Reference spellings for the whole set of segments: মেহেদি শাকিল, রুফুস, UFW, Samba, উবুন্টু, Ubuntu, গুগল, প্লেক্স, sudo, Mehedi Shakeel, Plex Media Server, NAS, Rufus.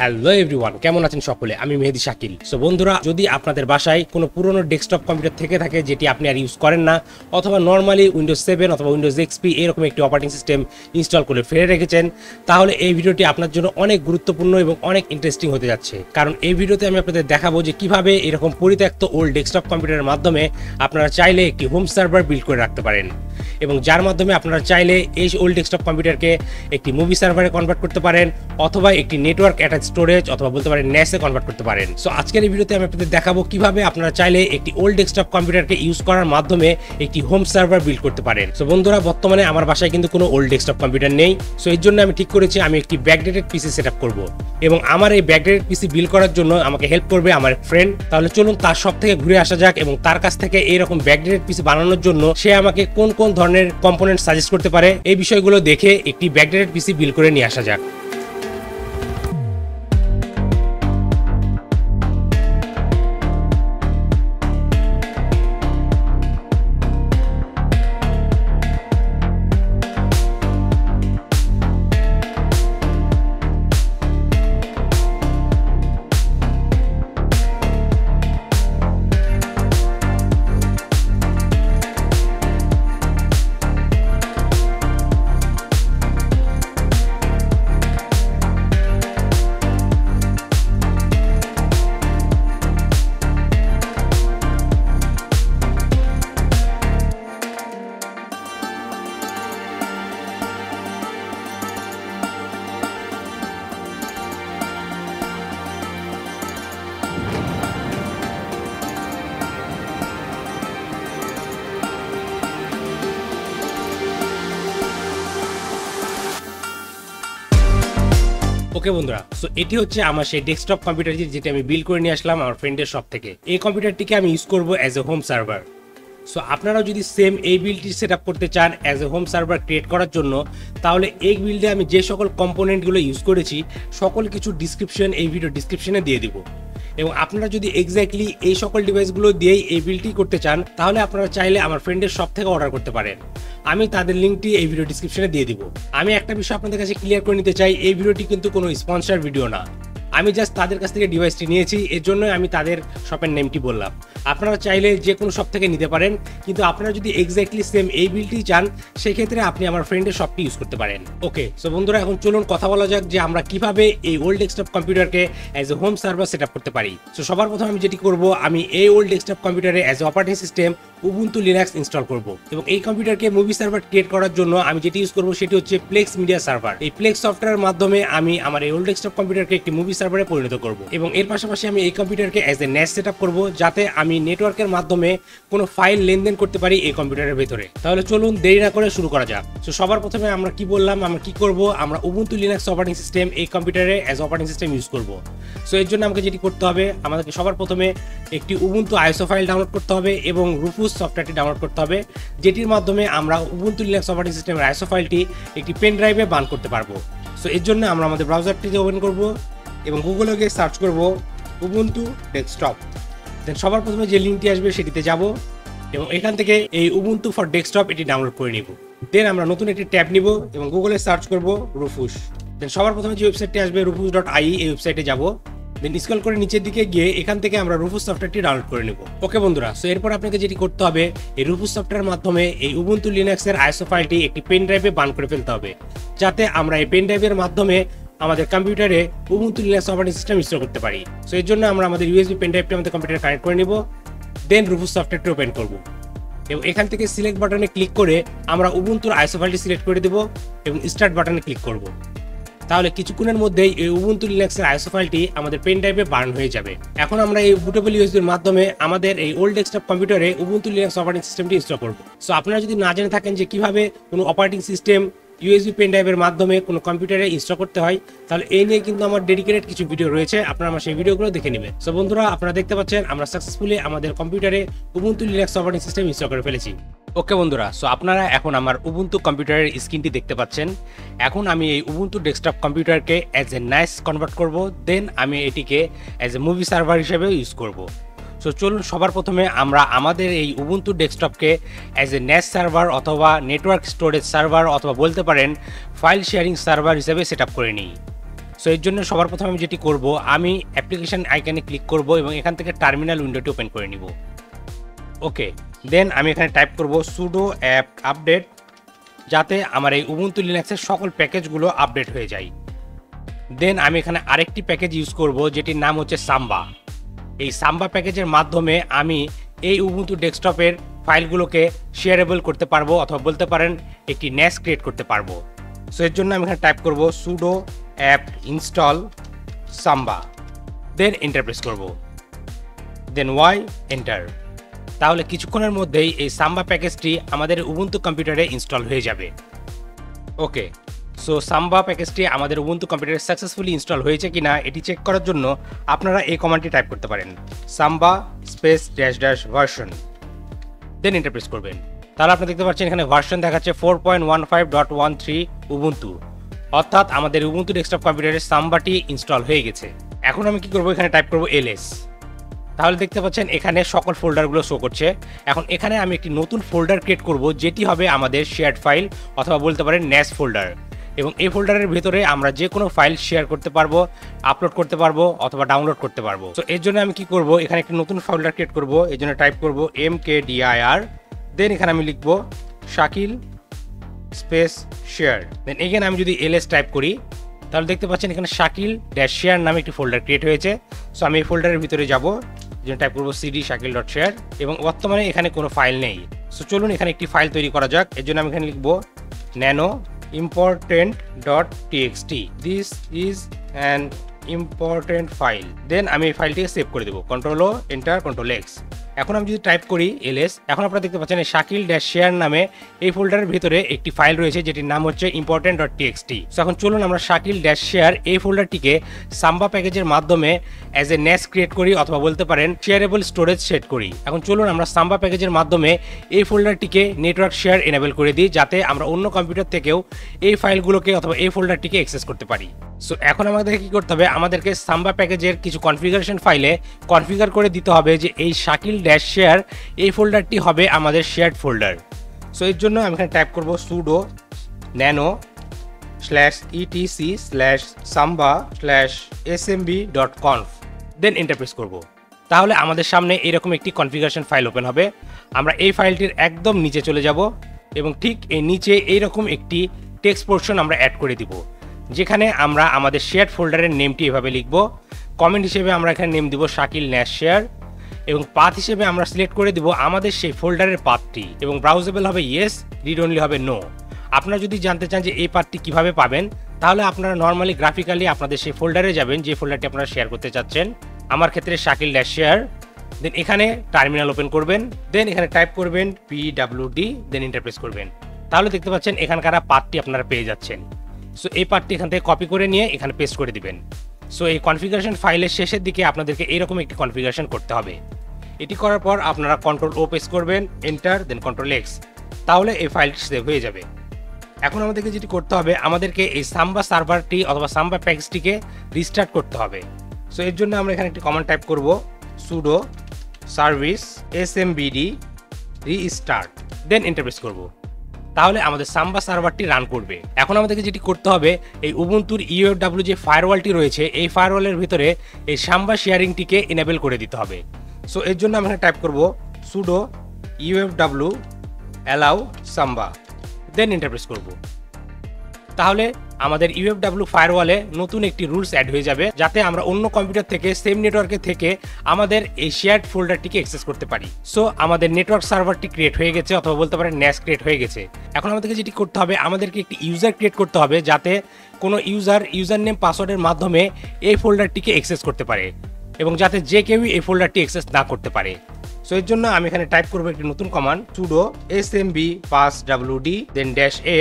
Hello everyone केमन आछेन सकले आमी मेहेदी शाकिल। सो बंधुरा यदि आपनादेर बासाय कोनो पुरानो डेस्कटप कम्पिउटार थेके थाके जेटी आपनि आर यूज करें ना अथवा नर्माली उइंडोज 7 अथवा उइंडोज एक्सपी एरकम एकटी ऑपरेटिंग सिस्टेम इन्स्टल करे फेले रेखेछेन ताहले एई भिडियोटी आपनार जोन्नो अनेक गुरुत्वपूर्ण एबं अनेक इंटरेस्टिंग होते जाच्छे, कारण एई भिडियोते आमी आपनादेर देखाबो जे किभाबे एरकम परित्यक्त ओल्ड डेस्कटप कम्पिउटारेर माध्यमे आपनारा चाइले एकटी होम सार्वर बिल्ड करे राखते पारेन এবং যার মাধ্যমে আপনারা চাইলে এই ওল্ড ডেস্কটপ কম্পিউটারকে একটি মুভি সার্ভারে কনভার্ট করতে পারেন অথবা একটি নেটওয়ার্ক অ্যাটাচ স্টোরেজ অথবা বলতে পারেন ন্যাসে কনভার্ট করতে পারেন। সো আজকের এই ভিডিওতে আমি আপনাদের দেখাবো কিভাবে আপনারা চাইলে একটি ওল্ড ডেস্কটপ কম্পিউটারকে ইউজ করার মাধ্যমে একটি হোম সার্ভার বিল্ড করতে পারেন। সো বন্ধুরা বর্তমানে আমার বাসায় কিন্তু কোনো ওল্ড ডেস্কটপ কম্পিউটার নেই। সো এর জন্য আমি ঠিক করেছি আমি একটি ব্যাকডেটেড পিসি সেটআপ করব এবং আমার এই ব্যাকডেটেড পিসি বিল্ড করার জন্য আমাকে হেল্প করবে আমার ফ্রেন্ড। তাহলে চলুন তার সব থেকে ঘুরে আসা যাক এবং তার কাছ থেকে এইরকম ব্যাকডেটেড পিসি বানানোর জন্য সে আমাকে কোন কোন কম্পোনেন্ট সাজেস্ট করতে পারে এই বিষয়গুলো দেখে একটি ব্যাকডেটেড পিসি বিল্ড করে নিয়ে আসা যাক। ওকে বন্ধুরা, সো এটি হচ্ছে আমার সেই ডেস্কটপ কম্পিউটার যেটা আমি বিল্ড করে নিয়ে আসলাম আমার ফ্রেন্ডের শপ থেকে। এই কম্পিউটারটিকে আমি ইউজ করব as a home server. So আপনারাও যদি সেম এই বিলটি সেট আপ করতে চান as a home server create করার জন্য, তাহলে এই বিল্ডে আমি যে সকল কম্পোনেন্টগুলো ইউজ করেছি সকল কিছু ডিসক্রিপশন এই ভিডিও ডিসক্রিপশনে দিয়ে দিব। এবং আপনারা যদি এক্স্যাক্টলি এই সকল ডিভাইসগুলো দিয়েই এই বিলটি করতে চান তাহলে আপনারা চাইলে আমার ফ্রেন্ডের শপ থেকে অর্ডার করতে পারেন। আমি তাদের লিঙ্কটি এই ভিডিও ডিসক্রিপশনে দিয়ে দিব। আমি একটা বিষয় আপনাদের কাছে ক্লিয়ার করে নিতে চাই, এই ভিডিওটি কিন্তু কোনো স্পন্সর ভিডিও না। আমি জাস্ট তাদের কাছ থেকে ডিভাইসটি নিয়েছি, এর জন্য আমি তাদের শপের নেমটি বললাম। আপনারা চাইলে যে কোনো শপ থেকে নিতে পারেন, কিন্তু আপনারা যদি এক্স্যাক্টলি সেম এই বিলটি চান সেক্ষেত্রে আপনি আমার ফ্রেন্ডের শপটি ইউজ করতে পারেন। ওকে, সো বন্ধুরা এখন চলুন কথা বলা যাক যে আমরা কিভাবে এই ওল্ড ডেস্কটপ কম্পিউটারকে as a home server set up করতে পারি। সো সবার প্রথমে আমি যেটি করব, আমি এই ওল্ড ডেস্কটপ কম্পিউটারে as a operating system উবুন্টু Linux install করব এবং এই কম্পিউটারকে মুভি সার্ভার ক্রিয়েট করার জন্য আমি যেটি ইউজ করব সেটি হচ্ছে প্লেক্স মিডিয়া সার্ভার। এই প্লেক্স সফটওয়্যারের মাধ্যমে আমি আমার এই ওল্ড ডেস্কটপ কম্পিউটারকে একটি মুভি সার্ভারে পরিণত করব এবং এর পাশাপাশি আমি এই কম্পিউটারকে as a NAS set up করব যাতে আমি নেটওয়ার্কের মাধ্যমে কোনো ফাইল লেনদেন করতে পারি এই কম্পিউটারের ভেতরে। তাহলে চলুন দেরি না করে শুরু করা যাক। সো সবার প্রথমে আমরা কি বললাম, আমরা কি করব, আমরা উবুন্টু লিনাক্স অপারেটিং সিস্টেম এই কম্পিউটারে অ্যাজ অপারেটিং সিস্টেম ইউজ করব। সো এর জন্য আমাকে যেটি করতে হবে, আমাদেরকে সবার প্রথমে একটি উবুন্টু আইএসও ফাইল ডাউনলোড করতে হবে এবং রুফুস সফটওয়্যারটি ডাউনলোড করতে হবে যেটির মাধ্যমে আমরা উবুন্টু লিনাক্স অপারেটিং সিস্টেমের আইএসও ফাইলটি একটি পেন ড্রাইভে বার্ন করতে পারবো। সো এর জন্য আমরা আমাদের ব্রাউজারটিকে ওপেন করব এবং গুগলে গিয়ে সার্চ করব উবুন্টু ডেস্কটপ। দেন সবার প্রথমে যে লিঙ্কটি আসবে সেটিতে যাব এবং এখান থেকে এই উবুন্টু ফর ডেস্কটপ এটি ডাউনলোড করে নিব। দেন আমরা নতুন একটি ট্যাব নিব এবং গুগলে সার্চ করব রুফুস। দেন সবার প্রথমে যে ওয়েবসাইটটি আসবে rufus.ai, এই ওয়েবসাইটে যাব। দেন স্ক্রল করে নিচের দিকে গিয়ে এখান থেকে আমরা রুফুস সফটওয়্যারটি ডাউনলোড করে নেব। ওকে বন্ধুরা, সো এরপর আপনাকে যেটি করতে হবে, এই রুফুস সফটওয়্যারের মাধ্যমে এই উবুন্টু লিনাক্সের আইএসও ফাইলটি একটি পেন ড্রাইভে বার্ন করে ফেলতে হবে যাতে আমরা এই পেন ড্রাইভের মাধ্যমে আমাদের কম্পিউটারে উবুন্টু Linux operating system install করতে পারি। সো এর জন্য আমরা আমাদের ইউএসবি পেন ড্রাইভটি আমাদের কম্পিউটারে কানেক্ট করে নেব। দেন রুফুস সফটওয়্যারটি ওপেন করব এবং এখান থেকে সিলেক্ট বাটনে ক্লিক করে আমরা উবুন্টুর আইএসও ফাইলটি সিলেক্ট করে দেব এবং স্টার্ট বাটনে ক্লিক করব। তাহলে কিছুক্ষণের মধ্যেই এই উবুন্টু লিনাক্সের আইএসও ফাইলটি আমাদের পেন ড্রাইভে বার্ন হয়ে যাবে। এখন আমরা এই বুটেবল ইউএসবির মাধ্যমে আমাদের এই ওল্ড ডেস্কটপ কম্পিউটারে উবুন্টু লিনাক্স অপারেটিং সিস্টেমটি ইনস্টল করব। সো আপনারা যদি না জেনে থাকেন যে কিভাবে কোনো অপারেটিং সিস্টেম ইউএসবি পেন ড্রাইভের মাধ্যমে কোনো কম্পিউটারে ইনস্টল করতে হয় তাহলে এই নিয়ে কিন্তু আমার ডেডিকেটেড কিছু ভিডিও রয়েছে, আপনারা আমার সেই ভিডিওগুলো দেখে নেবেন। সো বন্ধুরা আপনারা দেখতে পাচ্ছেন আমরা সাকসেসফুলি আমাদের কম্পিউটারে উবুন্টু Linux operating system install করে ফেলেছি। ওকে বন্ধুরা, সো আপনারা এখন আমার উবুন্টু কম্পিউটারের স্ক্রিনটি দেখতে পাচ্ছেন। এখন আমি এই উবুন্টু ডেস্কটপ কম্পিউটারকে অ্যাজ এ ন্যাস কনভার্ট করব, দেন আমি এটিকে অ্যাজ এ মুভি সার্ভার হিসেবে ইউজ করব। সো চলুন সবার প্রথমে আমরা আমাদের এই উবুন্টু ডেস্কটপকে অ্যাজ এ ন্যাস সার্ভার অথবা নেটওয়ার্ক স্টোরেজ সার্ভার অথবা বলতে পারেন ফাইল শেয়ারিং সার্ভার হিসেবে সেট আপ করে নিই। सो एर जोन्नो सबार प्रथमे आमि जेटी करबो आमि एप्लीकेशन आइकने क्लिक करबो एबं एखान थेके टार्मिनल उइंडोटी ओपेन करे निब। ओके देन आमि एखाने टाइप करबो sudo apt update जाते आमार एई उबुंटू लिनाक्सेर सकल पैकेजगुलो आपडेट हये जाय। देन आमि एखाने आरेकटी पैकेज यूज करबो जेटिर नाम हच्छे साम्बा। एई साम्बा पैकेजेर माध्यमे आमि एई उबुंटू डेस्कटपेर फाइलगुलोके शेयारेबल करते पारबो अथवा बोलते पारेन एकटी न्यास क्रिएट करते पारबो। सो एर जोन्नो आमि एखाने टाइप करबो sudo apt install samba then enter press করব then y enter তাহলে কিছুক্ষণের মধ্যেই এই samba প্যাকেজটি আমাদের ubuntu কম্পিউটারে ইনস্টল হয়ে যাবে। ওকে সো samba প্যাকেজটি আমাদের ubuntu কম্পিউটারে সাকসেসফুলি ইনস্টল হয়েছে কিনা এটি চেক করার জন্য আপনারা এই কমান্ডটি টাইপ করতে পারেন samba space dash dash version then enter press করবেন। তাহলে আপনারা দেখতে পাচ্ছেন এখানে ভার্সন দেখাচ্ছে 4.15.13 ubuntu अर्थात आमादेर उबुंटू डेस्कटप कम्पिउटारे साम्बाटी इन्स्टल हो गेছে। এখন আমি কি করব এখানে টাইপ করব ls। তাহলে দেখতে পাচ্ছেন এখানে সকল ফোল্ডারগুলো শো করছে। এখন এখানে আমি একটি নতুন ফোল্ডার ক্রিয়েট করব যেটি হবে আমাদের শেয়ারড ফাইল অথবা বলতে পারেন ন্যাস ফোল্ডার এবং এই ফোল্ডারের ভিতরে আমরা যে কোনো ফাইল শেয়ার করতে পারবো, আপলোড করতে পারবো অথবা ডাউনলোড করতে পারবো। সো এর জন্য আমি কি করব এখানে একটি নতুন ফোল্ডার ক্রিয়েট করব। এর জন্য টাইপ করব mkdir দেন এখানে আমি লিখব Shakil space share then again आमी जोदि एलएस टाइप करी ताहले देखते पाच्छेन एखाने शाकिल डैश शेयर नामे एकटी फोल्डार क्रिएट हयेछे। सो आमी एई फोल्डारेर भितरे जाबो जेन टाइप करब cd shakil dot share एबं बर्तमाने एखाने कोनो फाइल नेई। सो चलुन एखाने एकटी फाइल तैरि करा जाक। एर जोन्नो आमी एखाने लिखबो nano important dot txt this is an important file then आमी एई फाइलटिके सेव करे देब control o enter control x। এখন আমি যদি টাইপ করি ls এখন আপনারা দেখতে পাচ্ছেন শাকিল ড্যাশ শেয়ার নামে এই ফোল্ডারের ভিতরে একটি ফাইল রয়েছে যেটির নাম হচ্ছে important.txt। সো এখন চলুন আমরা শাকিল ড্যাশ শেয়ার এই ফোল্ডারটিকে samba প্যাকেজের মাধ্যমে অ্যাজ এ ন্যাস ক্রিয়েট করি অথবা বলতে পারেন শেয়ারেবল স্টোরেজ সেট করি। এখন চলুন আমরা samba প্যাকেজের মাধ্যমে এই ফোল্ডারটিকে নেটওয়ার্ক শেয়ার এনেবল করে দিই যাতে আমরা অন্য কম্পিউটার থেকেও এই ফাইলগুলোকে অথবা এই ফোল্ডারটিকে অ্যাক্সেস করতে পারি। সো এখন আমাদের কি করতে হবে আমাদেরকে samba প্যাকেজের কিছু কনফিগারেশন ফাইলে কনফিগার করে দিতে হবে যে এই শাকিল डैश शेयर ये फोल्डर टी होबे आमादेर शेयर्ड फोल्डर। सो एर जोन्नो आमि एखाने टाइप करब sudo nano etc/samba/smb.conf then enter press करब। ताहले आमादेर सामने एरकम एकटी कनफिगारेशन फाइल ओपेन होबे। आमरा एई फाइलटिर एकदम नीचे चले जाब एबं ठीक एर नीचे एरकम एकटी टेक्स्ट पोर्शन आमरा ऐड करे देब जेखाने आमरा आमादेर शेयर्ड फोल्डारेर नेमटी एभाबे लिखब। कमेंट हिसेबे आमरा एखाने नेम देब शाकिल न्यास शेयर এবং পাথ হিসেবে আমরা সিলেক্ট করে দেব আমাদের সেই ফোল্ডারের পাথটি এবং ব্রাউজেবল হবে ইয়েস, রিড অনলি হবে নো। আপনারা যদি জানতে চান যে এই পাথটি কিভাবে পাবেন তাহলে আপনারা নরমালি গ্রাফিক্যালি আপনাদের সেই ফোল্ডারে যাবেন যে ফোল্ডারটি আপনারা শেয়ার করতে চাচ্ছেন। আমার ক্ষেত্রে শাকিল ড্যাশ শেয়ার দেন এখানে টার্মিনাল ওপেন করবেন দেন এখানে টাইপ করবেন pwd দেন এন্টার প্রেস করবেন। তাহলে দেখতে পাচ্ছেন এখানকার পাথটি আপনারা পেয়ে যাচ্ছেন। সো এই পাথটি এখান থেকে কপি করে নিয়ে এখানে পেস্ট করে দিবেন। सो ये कॉन्फ़िगरेशन फाइल शेषेर दिके आपनादेर के एरकम एकटी कॉन्फ़िगरेशन करते होबे। एटी करार पर आपनारा कंट्रोल ओ प्रेस करबेन एंटार देन कंट्रोल एक्स ताहले ए फाइलटी सेव हो जाबे। एखन आमादेरके जेटी करते होबे आमादेरके ए samba सार्भारटी अथवा samba पैकेजटिके रिस्टार्ट करते होबे। सो एर जोन्नो आमरा एखाने एकटी कमांड टाइप करब sudo service smbd restart then enter press करब। তাহলে আমাদের samba সার্ভারটি রান করবে। এখন আমাদেরকে যেটি করতে হবে এই উবুন্তুর UFW যে ফায়ারওয়ালটি রয়েছে এই ফায়ারওয়ালের ভিতরে এই samba শেয়ারিংটিকে এনেবল করে দিতে হবে। সো এর জন্য আমরা টাইপ করব sudo UFW allow samba then enter press করব। তাহলে আমাদের UFW ফায়ারওয়ালে নতুন একটি রুলস অ্যাড হয়ে যাবে যাতে আমরা অন্য কম্পিউটার থেকে সেম নেটওয়ার্কে থেকে আমাদের এই শেয়ার্ড ফোল্ডারটিকে অ্যাক্সেস করতে পারি। সো আমাদের নেটওয়ার্ক সার্ভারটি ক্রিয়েট হয়ে গেছে অথবা বলতে পারেন ন্যাস ক্রিয়েট হয়ে গেছে। এখন আমাদেরকে যেটি করতে হবে আমাদেরকে একটি ইউজার ক্রিয়েট করতে হবে যাতে কোনো ইউজার নেম পাসওয়ার্ডের মাধ্যমে এই ফোল্ডারটিকে অ্যাক্সেস করতে পারে এবং যাতে যে কেউই এই ফোল্ডারটি অ্যাক্সেস না করতে পারে। সো এর জন্য আমি এখানে টাইপ করব একটি নতুন command sudo smb passwd then dash a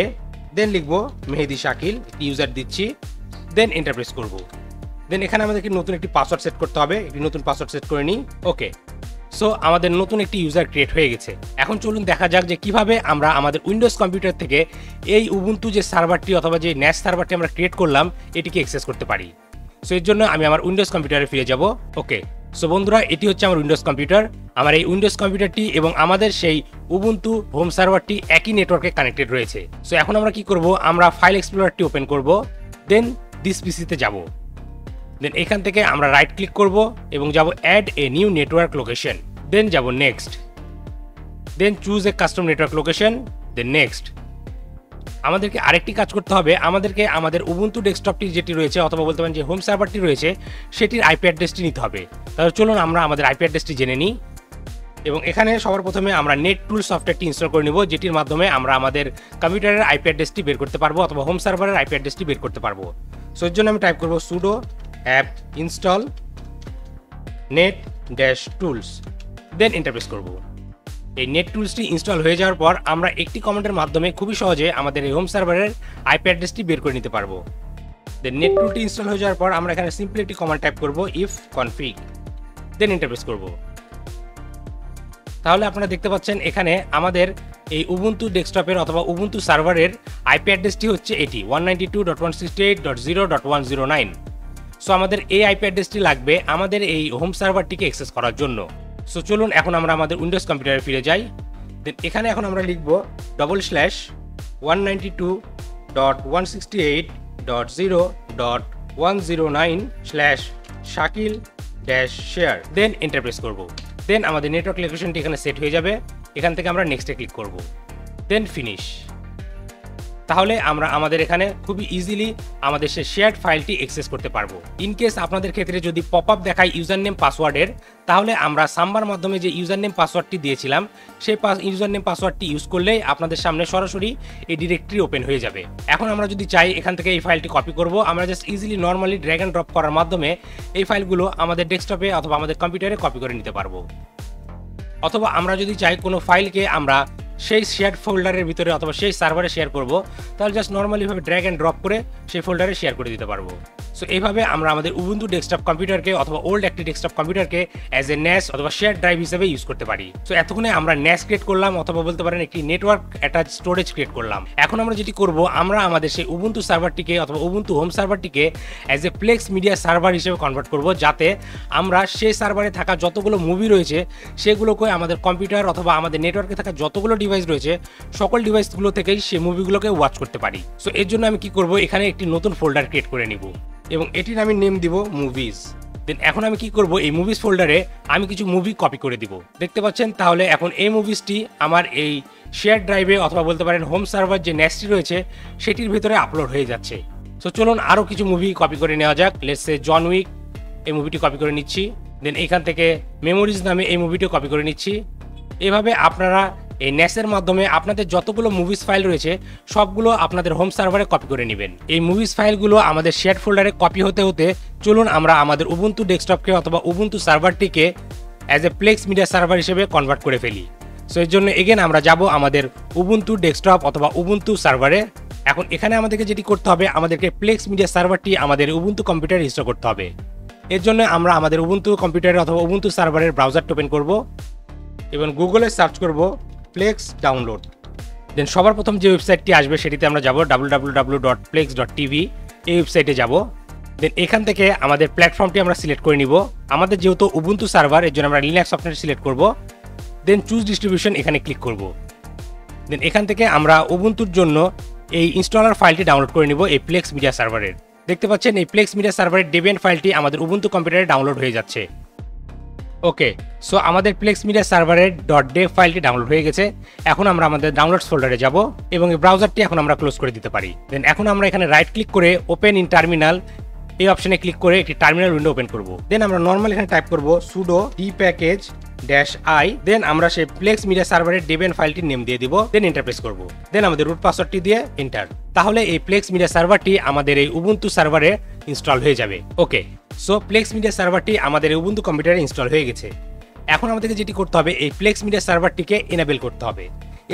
then লিখব মেহেদি শাকিল ইউজার দিচ্ছি দেন এন্টার প্রেস করব। দেন এখানে আমাদেরকে নতুন একটি পাসওয়ার্ড সেট করতে হবে। একটি নতুন পাসওয়ার্ড সেট করে নিই। ওকে সো আমাদের নতুন একটি ইউজার ক্রিয়েট হয়ে গেছে। এখন চলুন দেখা যাক যে কিভাবে আমরা আমাদের উইন্ডোজ কম্পিউটার থেকে এই উবুন্টু যে সার্ভারটি অথবা যে ন্যাস সার্ভারটি আমরা ক্রিয়েট করলাম এটিকে অ্যাক্সেস করতে পারি। সো এর জন্য আমি আমার উইন্ডোজ কম্পিউটারে ফিরে যাব। ওকে সো বন্ধুরা এটি হচ্ছে আমার উইন্ডোজ কম্পিউটার। আমার এই উইন্ডোজ কম্পিউটারটি এবং আমাদের সেই উবুন্টু হোম সার্ভারটি একই নেটওয়ার্কে কানেক্টেড রয়েছে। সো এখন আমরা কি করব আমরা ফাইল এক্সপ্লোরারটি ওপেন করব দেন দিস পিসিতে যাব দেন এখান থেকে আমরা রাইট ক্লিক করব এবং যাব add a new network location then যাব next then choose a custom network location then next আমাদেরকে আরেকটি কাজ করতে হবে আমাদেরকে আমাদের উবুন্টু ডেস্কটপটি যেটি রয়েছে অথবা বলতে পারেন যে হোম সার্ভারটি রয়েছে সেটির আইপি অ্যাড্রেসটি নিতে হবে তাহলে চলুন আমরা আমাদের আইপি অ্যাড্রেসটি জেনে নিই এবং এখানে সবার প্রথমে আমরা নেট টুল সফটওয়্যারটি ইনস্টল করে নেব যেটির মাধ্যমে আমরা আমাদের কম্পিউটারের আইপি অ্যাড্রেসটি বের করতে পারবো অথবা হোম সার্ভারের আইপি অ্যাড্রেসটি বের করতে পারবো সো এর জন্য আমি টাইপ করব sudo apt install net-tools then enter press করব এই নেট টুলসটি ইনস্টল হয়ে যাওয়ার পর আমরা একটি কমান্ডের মাধ্যমে খুবই সহজে আমাদের এই হোম সার্ভারের আইপি অ্যাড্রেসটি বের করে নিতে পারবো দেন নেট টুলটি ইনস্টল হয়ে যাওয়ার পর আমরা এখানে সিম্পলি একটি কমান্ড টাইপ করব if config then enter press করব তাহলে আপনারা দেখতে পাচ্ছেন এখানে আমাদের এই উবুন্টু ডেস্কটপের অথবা উবুন্টু সার্ভারের আইপি অ্যাড্রেসটি হচ্ছে এটি 192.168.0.109 সো আমাদের এই আইপি অ্যাড্রেসটি লাগবে আমাদের এই হোম সার্ভারটিকে অ্যাক্সেস করার জন্য সো চলুন এখন আমরা আমাদের উইন্ডোজ কম্পিউটারে ফিরে যাই দেন এখানে এখন আমরা লিখব /192.168.0.109/shakil-share দেন এন্টার প্রেস করব দেন আমাদের নেটওয়ার্ক লোকেশনটি এখানে সেট হয়ে যাবে এখান থেকে আমরা নেক্সটে ক্লিক করব দেন ফিনিশ তাহলে আমরা আমাদের এখানে খুবই ইজিলি আমাদের সেই শেয়ার্ড ফাইলটি অ্যাক্সেস করতে পারবো ইন কেস আপনাদের ক্ষেত্রে যদি পপ আপ দেখায় ইউজার নেম পাসওয়ার্ডের তাহলে আমরা সাম্বার মাধ্যমে যে ইউজার নেম পাসওয়ার্ডটি দিয়েছিলাম সেই ইউজার নেম পাসওয়ার্ডটি ইউজ করলেই আপনাদের সামনে সরাসরি এই ডিরেক্টরি ওপেন হয়ে যাবে এখন আমরা যদি চাই এখান থেকে এই ফাইলটি কপি করব আমরা just easily normally drag and drop করার মাধ্যমে এই ফাইলগুলো আমাদের ডেস্কটপে অথবা আমাদের কম্পিউটারে কপি করে নিতে পারবো অথবা আমরা যদি চাই কোনো ফাইলকে আমরা সেই শেয়ার ফোল্ডারের ভিতরে অথবা সেই সার্ভারে শেয়ার করব তাহলে জাস্ট নর্মালিভাবে ড্র্যাগ অ্যান্ড ড্রপ করে সেই ফোল্ডারে শেয়ার করে দিতে পারবো সো এইভাবে আমরা আমাদের উবুন্টু ডেস্কটপ কম্পিউটারকে অথবা ওল্ড একটি ডেস্কটপ কম্পিউটারকে অ্যাজ এ ন্যাস অথবা শেয়ার ড্রাইভ হিসেবে ইউজ করতে পারি সো এতক্ষণে আমরা ন্যাস ক্রিয়েট করলাম অথবা বলতে পারেন একটি নেটওয়ার্ক অ্যাটাচ স্টোরেজ ক্রিয়েট করলাম এখন আমরা যেটি করব আমরা আমাদের সেই উবুন্টু সার্ভারটিকে অথবা উবুন্টু হোম সার্ভারটিকে as a প্লেক্স media server হিসেবে কনভার্ট করব যাতে আমরা সেই সার্ভারে থাকা যতগুলো মুভি রয়েছে সেগুলোকে আমাদের কম্পিউটার অথবা আমাদের নেটওয়ার্কে থাকা যতগুলো ডিভাইস রয়েছে সকল ডিভাইসগুলো থেকেই সেই মুভিগুলোকে ওয়াচ করতে পারি সো এর জন্য আমি কি করব এখানে একটি নতুন ফোল্ডার ক্রিয়েট করে নিব এবং এটির আমি নেম দিব মুভিজ দেন এখন আমি কি করব এই মুভিজ ফোল্ডারে আমি কিছু মুভি কপি করে দিব দেখতে পাচ্ছেন তাহলে এখন এই মুভিজটি আমার এই শেয়ার ড্রাইভে অথবা বলতে পারেন হোম সার্ভার যে ন্যাসটি রয়েছে সেটির ভিতরে আপলোড হয়ে যাচ্ছে সো চলুন আরও কিছু মুভি কপি করে নেওয়া যাক লেটস সে জন উইক এই মুভিটি কপি করে নিচ্ছি দেন এখান থেকে মেমোরিজ নামে এই মুভিটিও কপি করে নিচ্ছি এভাবে আপনারা এই ন্যাসের মাধ্যমে আপনাদের যতগুলো মুভিজ ফাইল রয়েছে সবগুলো আপনাদের হোম সার্ভারে কপি করে নেবেন এই মুভিজ ফাইলগুলো আমাদের শেয়ার্ড ফোল্ডারে কপি হতে হতে চলুন আমরা আমাদের উবুন্টু ডেস্কটপকে অথবা উবুন্টু সার্ভারটিকে as a প্লেক্স media server হিসেবে কনভার্ট করে ফেলি সো এর জন্য এগেন আমরা যাব আমাদের উবুন্টু ডেস্কটপ অথবা উবুন্টু সার্ভারে এখন এখানে আমাদেরকে যেটি করতে হবে আমাদেরকে প্লেক্স মিডিয়া সার্ভারটি আমাদের উবুন্টু কম্পিউটারে ইনস্টল করতে হবে এর জন্য আমরা আমাদের উবুন্টু কম্পিউটারে অথবা উবুন্টু সার্ভারের ব্রাউজারটি ওপেন করব এবং গুগলে সার্চ করব প্লেক্স ডাউনলোড দেন সবার প্রথম যে ওয়েবসাইটটি আসবে সেটিতে আমরা যাব www.plex.tv এই ওয়েবসাইটে যাব দেন এখান থেকে আমাদের প্ল্যাটফর্মটি আমরা সিলেক্ট করে নিব আমাদের যেহেতু উবুন্টু সার্ভার এর জন্য আমরা লিনাক্স অপশন সিলেক্ট করব দেন চুজ ডিস্ট্রিবিউশন এখানে ক্লিক করব দেন এখান থেকে আমরা উবুন্টুর জন্য এই ইনস্টলার ফাইলটি ডাউনলোড করে নিব এই প্লেক্স মিডিয়া সার্ভারের দেখতে পাচ্ছেন এই প্লেক্স মিডিয়া সার্ভারের ডেবিয়ান ফাইলটি আমাদের উবুন্টু কম্পিউটারে ডাউনলোড হয়ে যাচ্ছে ওকে সো আমাদের প্লেক্স মিডিয়া সার্ভারের .dev ফাইলটি ডাউনলোড হয়ে গেছে এখন আমরা আমাদের ডাউনলোডস ফোল্ডারে যাব এবং এই ব্রাউজারটি এখন আমরা ক্লোজ করে দিতে পারি দেন এখন আমরা এখানে রাইট ক্লিক করে ওপেন ইন টার্মিনাল এই অপশনে ক্লিক করে একটি টার্মিনাল উইন্ডো ওপেন করব দেন আমরা নর্মাল এখানে টাইপ করব sudo dpackage-i দেন আমরা সেই প্লেক্স মিডিয়া সার্ভারের debian ফাইলটির নেম দিয়ে দিব দেন এন্টার প্রেস করব দেন আমাদের রুট পাসওয়ার্ডটি দিয়ে এন্টার তাহলে এই প্লেক্স মিডিয়া সার্ভারটি আমাদের এই উবুন্টু সার্ভারে ইনস্টল হয়ে যাবে ওকে সো প্লেক্স মিডিয়া সার্ভারটি আমাদের উবুন্টু কম্পিউটারে ইনস্টল হয়ে গেছে এখন আমাদেরকে যেটি করতে হবে এই প্লেক্স মিডিয়া সার্ভারটিকে এনেবল করতে হবে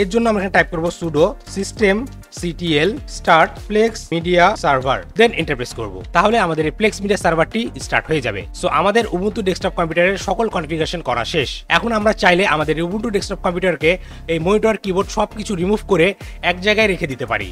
এর জন্য আমরা এখানে টাইপ করব sudo systemctl start plex media server then enter press করব তাহলে আমাদের এই প্লেক্স মিডিয়া সার্ভারটি স্টার্ট হয়ে যাবে সো আমাদের উবুন্টু ডেস্কটপ কম্পিউটারের সকল কনফিগারেশন করা শেষ এখন আমরা চাইলে আমাদের উবুন্টু ডেস্কটপ কম্পিউটারকে এই মনিটর কিবোর্ড সবকিছু রিমুভ করে এক জায়গায় রেখে দিতে পারি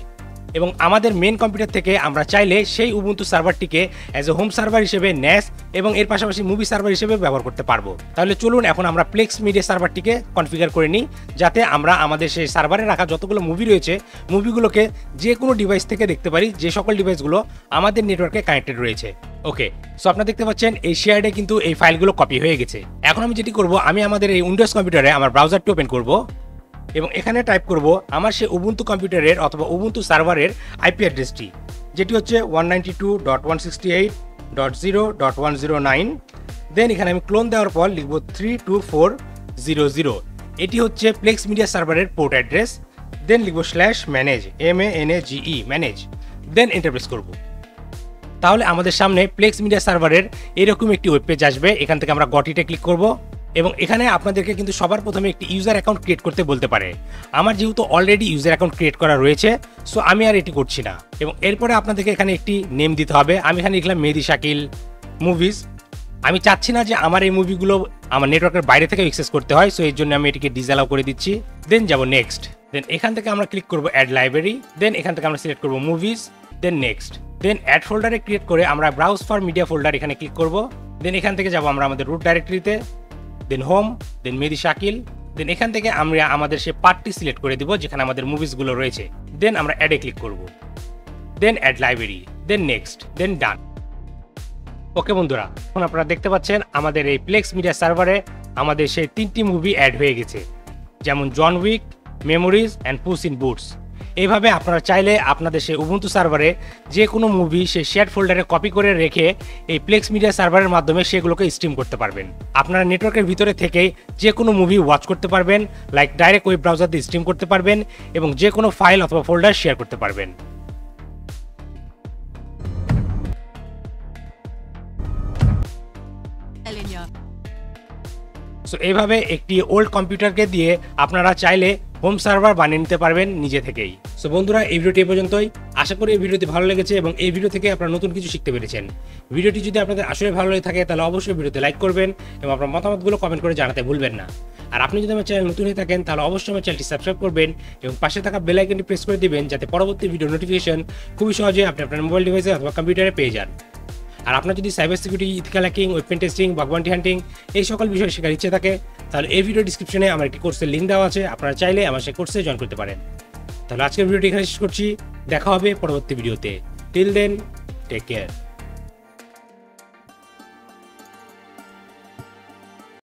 এবং আমাদের মেন কম্পিউটার থেকে আমরা চাইলে সেই উবুন্টু সার্ভারটিকে অ্যাজ এ হোম সার্ভার হিসেবে ন্যাস এবং এর পাশাপাশি মুভি সার্ভার হিসেবে ব্যবহার করতে পারবো। তাহলে চলুন এখন আমরা প্লেক্স মিডিয়া সার্ভারটিকে কনফিগার করে নিই, যাতে আমরা আমাদের সেই সার্ভারে রাখা যতগুলো মুভি রয়েছে মুভিগুলোকে যে কোনো ডিভাইস থেকে দেখতে পারি, যে সকল ডিভাইসগুলো আমাদের নেটওয়ার্কে কানেক্টেড রয়েছে। ওকে, সো আপনারা দেখতে পাচ্ছেন এই শেয়ারে কিন্তু এই ফাইলগুলো কপি হয়ে গেছে। এখন আমি যেটি করব, আমি আমাদের এই উইন্ডোজ কম্পিউটারে আমার ব্রাউজারটি ওপেন করব এবং এখানে টাইপ করব আমার সেই উবুন্টু কম্পিউটারের অথবা উবুন্টু সার্ভারের আইপি অ্যাড্রেসটি, যেটি হচ্ছে 192.168.0.109। দেন এখানে আমি ক্লোন দেওয়ার পর লিখব 32400, এটি হচ্ছে প্লেক্স মিডিয়া সার্ভারের পোর্ট অ্যাড্রেস। দেন লিখব /manage MANAGE manage, then enter press করব। তাহলে আমাদের সামনে প্লেক্স মিডিয়া সার্ভারের এরকম একটি ওয়েব পেজ আসবে। এখান থেকে আমরা গটিতে ক্লিক করব এবং এখানে আপনাদেরকে কিন্তু সবার প্রথমে একটি ইউজার অ্যাকাউন্ট ক্রিয়েট করতে বলতে পারে। আমার যেহেতু অলরেডি ইউজার অ্যাকাউন্ট ক্রিয়েট করা রয়েছে, সো আমি আর এটি করছি না। এবং এরপরে আপনাদেরকে এখানে একটি নেম দিতে হবে। আমি এখানে লিখলাম মেহেদি শাকিল মুভিজ। আমি চাচ্ছি না যে আমার এই মুভিগুলো আমার নেটওয়ার্কের বাইরে থেকে অ্যাক্সেস করতে হয়, সো এর জন্য আমি এটিকে ডিসঅ্যালাউ করে দিচ্ছি। দেন যাব নেক্সট, দেন এখান থেকে আমরা ক্লিক করব অ্যাড লাইব্রেরি, দেন এখান থেকে আমরা সিলেক্ট করব movies, then next. Then add ফোল্ডারে ক্রিয়েট করে আমরা ব্রাউজ ফর মিডিয়া ফোল্ডার এখানে ক্লিক করব। দেন এখান থেকে যাব আমরা আমাদের রুট ডাইরেক্টরিতে, then home, then মেহেদি শাকিল। Then এখান থেকে আমরা আমাদের সে পার্টটি সিলেক্ট করে দিব যেখানে আমাদের মুভিজগুলো রয়েছে। দেন আমরা অ্যাডে ক্লিক করব, then add library, then next, then done. Okay বন্ধুরা, এখন আপনারা দেখতে পাচ্ছেন আমাদের এই প্লেক্স মিডিয়া সার্ভারে আমাদের সেই 3টি মুভি অ্যাড হয়ে গেছে, যেমন John Wick, memories and Puss in Boots. এইভাবে আপনারা চাইলে আপনাদের সেই উবুন্টু সার্ভারে যে কোনো মুভি সেই শেয়ার ফোল্ডারে কপি করে রেখে এই প্লেক্স মিডিয়া সার্ভারের মাধ্যমে সেগুলোকে স্ট্রিম করতে পারবেন। আপনারা নেটওয়ার্কের ভিতরে থেকেই যে কোনো মুভি ওয়াচ করতে পারবেন, লাইক ডাইরেক্ট ওয়েব ব্রাউজার দিয়ে স্ট্রিম করতে পারবেন এবং যে কোনো ফাইল অথবা ফোল্ডার শেয়ার করতে পারবেন। সো এইভাবে একটি ওল্ড কম্পিউটারকে দিয়ে আপনারা চাইলে হোম সার্ভার বানিয়ে নিতে পারবেন নিজে থেকেই। সো বন্ধুরা, এই ভিডিওটি এই পর্যন্তই। আশা করি এই ভিডিওটি ভালো লেগেছে এবং এই ভিডিও থেকে আপনারা নতুন কিছু শিখতে পেরেছেন। ভিডিওটি যদি আপনাদের আসলে ভালো লেগে থাকে তাহলে অবশ্যই ভিডিওতে লাইক করবেন এবং আপনার মতামতগুলো কমেন্ট করে জানাতে ভুলবেন না। আর আপনি যদি আমার চ্যানেল নতুন হয়ে থাকেন তাহলে অবশ্যই আমার চ্যানেলটি সাবস্ক্রাইব করবেন এবং পাশে থাকা বেল আইকনটি প্রেস করে দিবেন, যাতে পরবর্তী ভিডিও নোটিফিকেশন খুবই সহজে আপনি আপনার মোবাইল ডিভাইসে অথবা কম্পিউটারে পেয়ে যান। আর আপনার যদি cyber security, ethical hacking, weapon testing, bug bounty hunting এই সকল বিষয়ে শেখার ইচ্ছে থাকে তাহলে এই ভিডিও ডিসক্রিপশনে আমার একটি কোর্সের লিঙ্ক দেওয়া আছে, আপনারা চাইলে আমার সেই কোর্সে জয়েন করতে পারেন। তাহলে আজকের ভিডিওটি এখানে শেষ করছি, দেখা হবে পরবর্তী ভিডিওতে। Till then, take care.